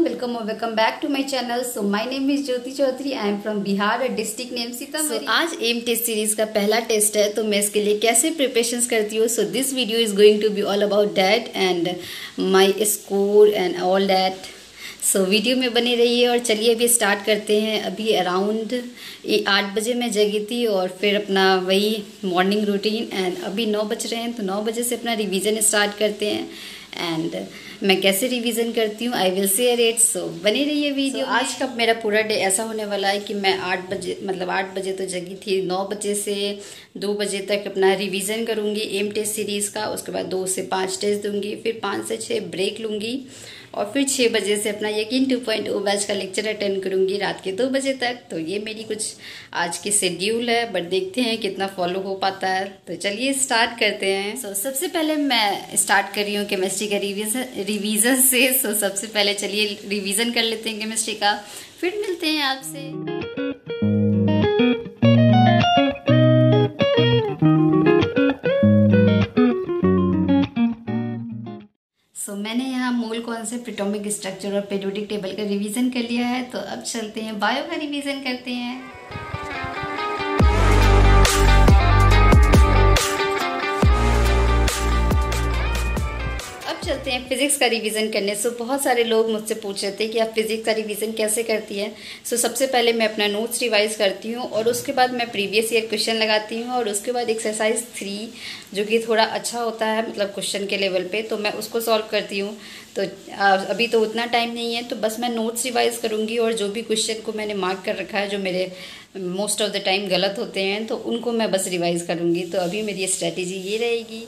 everyone, welcome back to my channel. So my name is Jyoti Chaudhary. I am from Bihar, a district name Sitamarhi. So आज M test series का पहला test है, तो मैं इसके लिए कैसे प्रिपरेशंस करती हूँ. So this video is going to be all about that and my score and all that. So video में बने रहिए और चलिए अभी स्टार्ट करते हैं. अभी अराउंड 8 बजे मैं जगी थी और फिर अपना वही मॉर्निंग रूटीन एंड अभी 9 बज रहे हैं, तो 9 बजे से अपना रिविज़न स्टार्ट करते हैं. एंड मैं कैसे रिवीजन करती हूँ I will share it. So बने रहिए वीडियो. आज का मेरा पूरा डे ऐसा होने वाला है कि मैं 8 बजे मतलब 8 बजे तो जगी थी, 9 बजे से 2 बजे तक अपना रिवीजन करूँगी एम टेस्ट सीरीज़ का. उसके बाद 2 से 5 टेस्ट दूँगी, फिर 5 से 6 ब्रेक लूँगी और फिर 6 बजे से अपना यकीन 2.0 बैच का लेक्चर अटेंड करूँगी रात के 2 बजे तक. तो ये मेरी कुछ आज की शेड्यूल है, बट देखते हैं कितना फॉलो हो पाता है. तो चलिए स्टार्ट करते हैं. सो सबसे पहले मैं स्टार्ट कर रही हूँ केमिस्ट्री का रिवीजन से. सो सबसे पहले चलिए रिवीजन कर लेते हैं केमिस्ट्री का, फिर मिलते हैं आपसे. मैंने यहाँ मोल कॉन्सेप्ट, एटॉमिक स्ट्रक्चर और पीरियोडिक टेबल का रिवीजन कर लिया है. तो अब चलते हैं बायो का रिवीजन करते हैं. अब चलते हैं फिजिक्स का रिवीजन करने. सो बहुत सारे लोग मुझसे पूछ रहे थे कि आप फिजिक्स का रिवीजन कैसे करती हैं. सो सबसे पहले मैं अपना नोट्स रिवाइज करती हूँ और उसके बाद मैं प्रीवियस ईयर क्वेश्चन लगाती हूँ और उसके बाद एक्सरसाइज 3 जो कि थोड़ा अच्छा होता है मतलब क्वेश्चन के लेवल पे, तो मैं उसको सॉल्व करती हूँ. तो अभी तो उतना टाइम नहीं है, तो बस मैं नोट्स रिवाइज़ करूँगी और जो भी क्वेश्चन को मैंने मार्क कर रखा है जो मेरे मोस्ट ऑफ द टाइम गलत होते हैं तो उनको मैं बस रिवाइज करूँगी. तो अभी मेरी स्ट्रेटेजी ये रहेगी.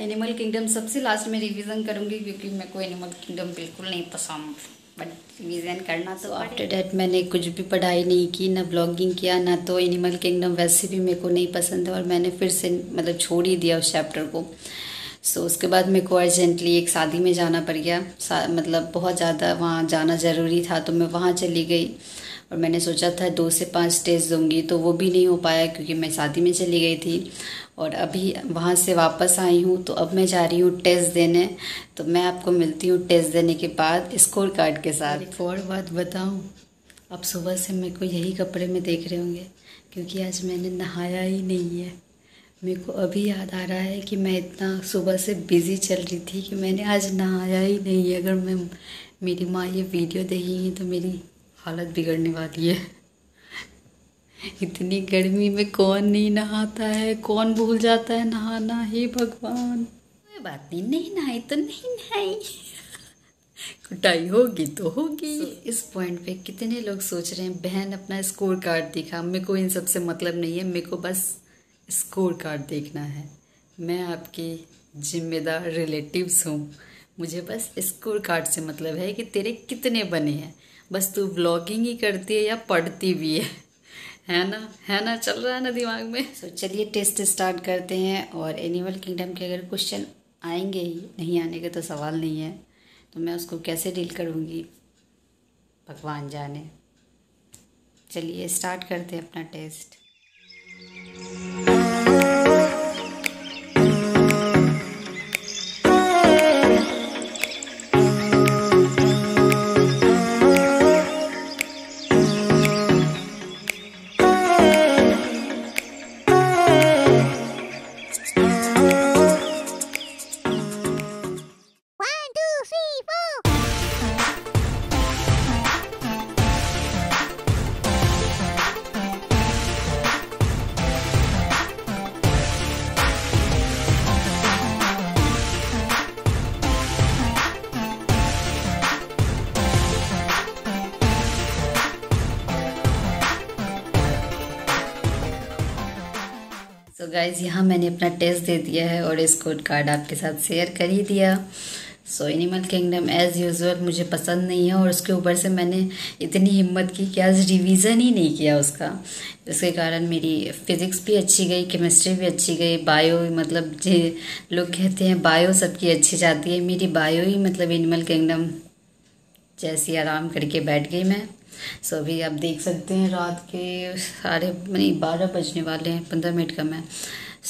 एनिमल किंगडम सबसे लास्ट में रिवीजन करूँगी क्योंकि मेरे को एनिमल किंगडम बिल्कुल नहीं पसंद, बट रिवीजन करना तो. आफ्टर डैट मैंने कुछ भी पढ़ाई नहीं की, ना ब्लॉगिंग किया, ना तो एनिमल किंगडम वैसे भी मेरे को नहीं पसंद है और मैंने फिर से मतलब छोड़ ही दिया उस चैप्टर को. सो उसके बाद मेरे को अर्जेंटली एक शादी में जाना पड़ गया, मतलब बहुत ज़्यादा वहाँ जाना ज़रूरी था तो मैं वहाँ चली गई. और मैंने सोचा था 2 से 5 टेस्ट दूँगी, तो वो भी नहीं हो पाया क्योंकि मैं शादी में चली गई थी. और अभी वहाँ से वापस आई हूँ, तो अब मैं जा रही हूँ टेस्ट देने. तो मैं आपको मिलती हूँ टेस्ट देने के बाद स्कोर कार्ड के साथ. एक और बात बताऊँ, आप सुबह से मेरे को यही कपड़े में देख रहे होंगे क्योंकि आज मैंने नहाया ही नहीं है. मेरे को अभी याद आ रहा है कि मैं इतना सुबह से बिज़ी चल रही थी कि मैंने आज नहाया ही नहीं है. अगर मेरी माँ ये वीडियो देखेंगी तो मेरी हालत बिगड़ने वाली है. इतनी गर्मी में कौन नहीं नहाता है, कौन भूल जाता है नहाना. हे भगवान, कोई बात नहीं, नहीं नहाई तो नहीं नहाई, कुटाई होगी तो होगी. इस पॉइंट पे कितने लोग सोच रहे हैं बहन अपना स्कोर कार्ड दिखा. मेरे को इन सब से मतलब नहीं है, मेरे को बस स्कोर कार्ड देखना है. मैं आपकी जिम्मेदार रिलेटिव्स हूँ, मुझे बस स्कोर कार्ड से मतलब है कि तेरे कितने बने हैं. बस तू ब्लॉगिंग ही करती है या पढ़ती भी है ना चल रहा है ना दिमाग में. सो चलिए टेस्ट स्टार्ट करते हैं. और एनिमल किंगडम के अगर क्वेश्चन आएंगे ही, नहीं आने का तो सवाल नहीं है. तो मैं उसको कैसे डील करूँगी भगवान जाने. चलिए स्टार्ट करते हैं अपना टेस्ट. सो गाइज़ यहाँ मैंने अपना टेस्ट दे दिया है और स्कोर कार्ड आपके साथ शेयर कर ही दिया. So animal kingdom as usual मुझे पसंद नहीं है और उसके ऊपर से मैंने इतनी हिम्मत की कि आज रिवीजन ही नहीं किया उसका. उसके कारण मेरी फिज़िक्स भी अच्छी गई, केमिस्ट्री भी अच्छी गई, बायो मतलब जो लोग कहते हैं बायो सबकी अच्छी जाती है, मेरी बायो ही मतलब एनिमल किंगडम जैसे आराम करके बैठ गई मैं। सो अभी आप देख सकते हैं रात के 12:30 बजने वाले हैं, 15 मिनट कम है।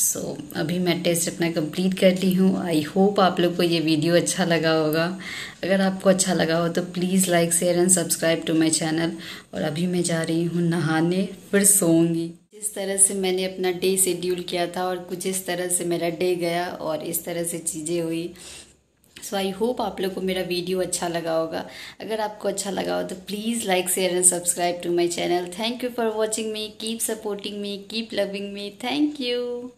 सो अभी मैं टेस्ट अपना कंप्लीट कर ली हूँ। आई होप आप लोग को ये वीडियो अच्छा लगा होगा। अगर आपको अच्छा लगा हो तो please like share and subscribe to my channel. और अभी मैं जा रही हूँ नहाने, फिर सोऊंगी। इस तरह से मैंने अपना डे शेड्यूल किया था और कुछ इस तरह से मेरा डे गया और इस तरह से चीज़ें हुई। सो आई होप आप लोग को मेरा वीडियो अच्छा लगा होगा। अगर आपको अच्छा लगा हो तो please like share and subscribe to my channel. Thank you for watching me, keep supporting me, keep loving me. Thank you.